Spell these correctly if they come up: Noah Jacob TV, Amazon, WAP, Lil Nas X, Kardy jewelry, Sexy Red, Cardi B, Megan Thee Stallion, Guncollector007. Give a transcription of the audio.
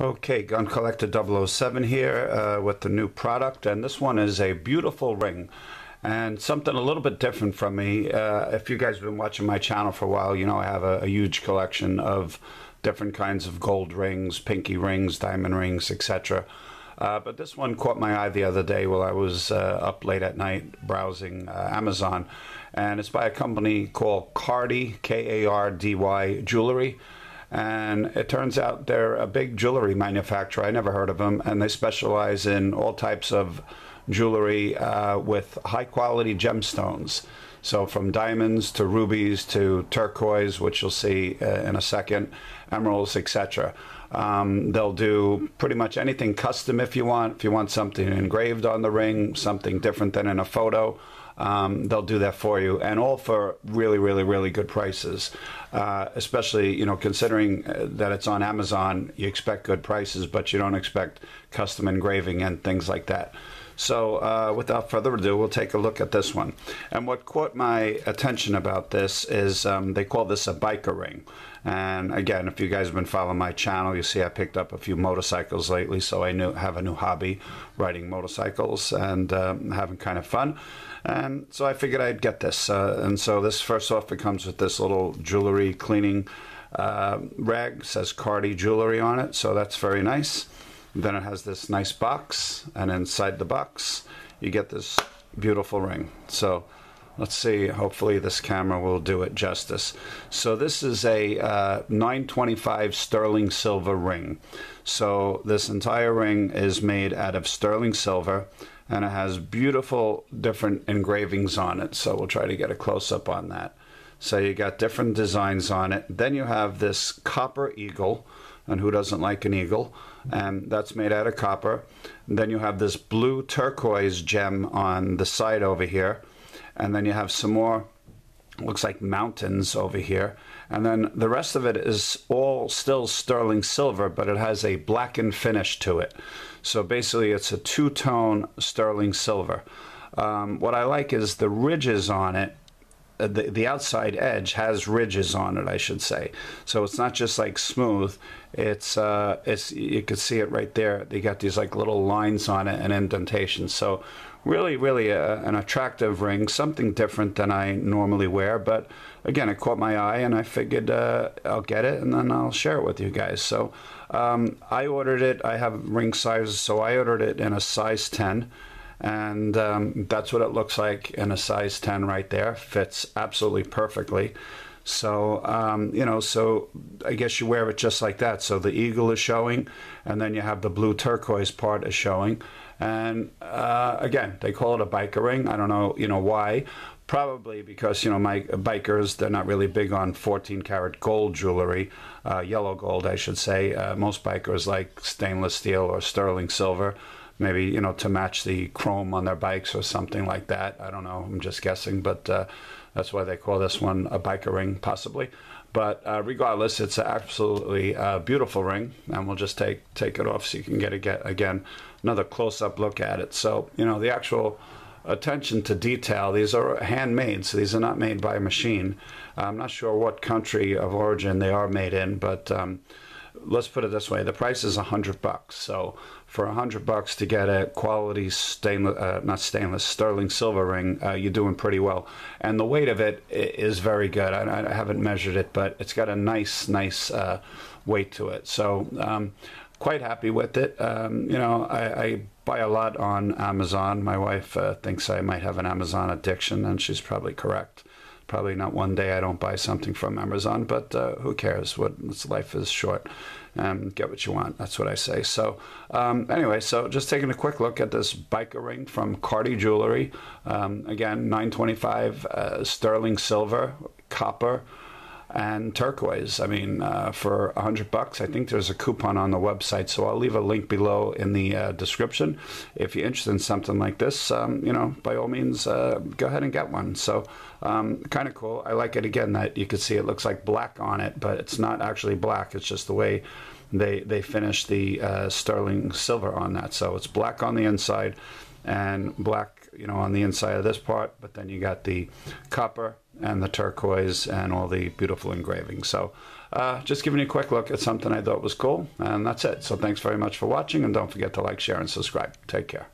Okay, Gun Collector 007 here with the new product, and this one is a beautiful ring and something a little bit different from me. If you guys have been watching my channel for a while, you know I have a huge collection of different kinds of gold rings, pinky rings, diamond rings, etc. But this one caught my eye the other day while I was up late at night browsing Amazon, and it's by a company called Kardy, K-A-R-D-Y Jewelry, and it turns out they're a big jewelry manufacturer. I never heard of them, and they specialize in all types of jewelry with high quality gemstones, so from diamonds to rubies to turquoise, which you'll see in a second, emeralds, etc. They'll do pretty much anything custom. If you want something engraved on the ring, something different than in a photo, they'll do that for you, and all for really, really, really good prices. Especially, you know, considering that it's on Amazon, you expect good prices, but you don't expect custom engraving and things like that. So without further ado, we'll take a look at this one. And what caught my attention about this is they call this a biker ring. And again, if you guys have been following my channel, you see I picked up a few motorcycles lately, so I have a new hobby, riding motorcycles and having kind of fun. And so I figured I'd get this. And so this, first off, it comes with this little jewelry cleaning rag. It says Kardy Jewelry on it, so that's very nice. Then it has this nice box, and inside the box you get this beautiful ring. So let's see, hopefully this camera will do it justice. So this is a 925 sterling silver ring. So this entire ring is made out of sterling silver, and it has beautiful different engravings on it. So we'll try to get a close-up on that. So you got different designs on it. Then you have this copper eagle, and who doesn't like an eagle? And that's made out of copper. And then you have this blue turquoise gem on the side over here. And then you have some more, looks like mountains over here. And then the rest of it is all still sterling silver, but it has a blackened finish to it. So basically it's a two-tone sterling silver. What I like is the ridges on it. The outside edge has ridges on it, I should say. So it's not just like smooth. It's you can see it right there. They got these like little lines on it and indentations. So really, really an attractive ring, something different than I normally wear. But again, it caught my eye, and I figured I'll get it, and then I'll share it with you guys. So I ordered it. I have ring sizes, so I ordered it in a size 10. And that's what it looks like in a size 10 right there. Fits absolutely perfectly. So, you know, so I guess you wear it just like that. So the eagle is showing, and then you have the blue turquoise part is showing. And again, they call it a biker ring. I don't know, you know, why. Probably because, you know, my bikers, they're not really big on 14 karat gold jewelry, yellow gold, I should say. Most bikers like stainless steel or sterling silver. Maybe, you know, to match the chrome on their bikes or something like that. I don't know, I'm just guessing, but that's why they call this one a biker ring, possibly. But regardless, it's an absolutely beautiful ring, and we'll just take it off so you can get again another close-up look at it. So, you know, the actual attention to detail, these are handmade, so these are not made by a machine. I'm not sure what country of origin they are made in, but let's put it this way, the price is $100. So for $100 to get a quality stainless, sterling silver ring, you're doing pretty well. And the weight of it is very good. I haven't measured it, but it's got a nice weight to it. So quite happy with it. You know, I buy a lot on Amazon. My wife thinks I might have an Amazon addiction, and she's probably correct. Probably not one day I don't buy something from Amazon, but who cares? Life is short. Get what you want. That's what I say. So anyway, so just taking a quick look at this biker ring from Kardy Jewelry. Again, 925 sterling silver, copper, and turquoise. I mean, for $100, I think there's a coupon on the website, so I'll leave a link below in the description. If you're interested in something like this, you know, by all means, go ahead and get one. So kind of cool. I like it, again, that you can see it looks like black on it, but it's not actually black. It's just the way they finish the sterling silver on that. So it's black on the inside and black, you know, on the inside of this part, but then you got the copper and the turquoise and all the beautiful engraving. So Just giving you a quick look at something I thought was cool, and that's it. So thanks very much for watching, and don't forget to like, share, and subscribe. Take care.